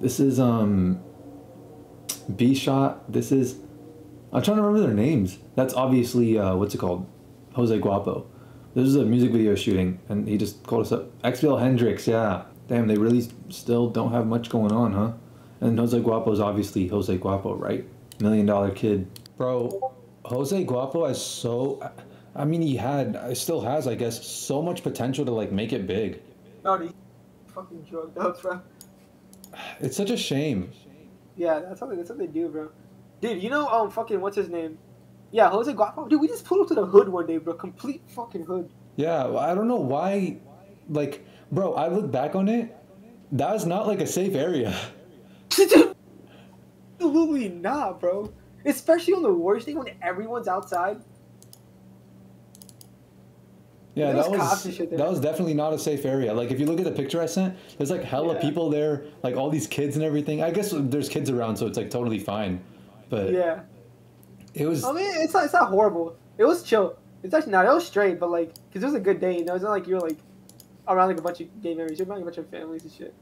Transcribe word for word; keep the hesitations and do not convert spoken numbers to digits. This is um, B-Shot. This is, I'm trying to remember their names. That's obviously, uh, what's it called? Jose Guapo. This is a music video shooting, and he just called us up. X-Fiel Hendrix, yeah. Damn, they really still don't have much going on, huh? And Jose Guapo's obviously Jose Guapo, right? Million Dollar Kid. Bro, Jose Guapo has so, I mean, he had, still has, I guess, so much potential to, like, make it big. No, he's fucking drugged up, bro. It's such a shame. Yeah, that's what, that's what they do, bro. Dude, you know, um, fucking, what's his name? Yeah, Jose Guapo. Dude, we just pulled up to the hood one day, bro. Complete fucking hood. Yeah, I don't know why, like, bro, I look back on it, that is not, like, a safe area. Absolutely not, bro. Especially on the worst day when everyone's outside. Yeah, that was, that was definitely not a safe area. Like, if you look at the picture I sent, there's, like, hella yeah. people there, like, all these kids and everything. I guess there's kids around, so it's, like, totally fine. But yeah. It was... I mean, it's not, it's not horrible. It was chill. It's actually not. It was straight, but, like, because it was a good day, you know? It's not like you're, like, around, like, a bunch of gay marriages. You're around a bunch of families and shit.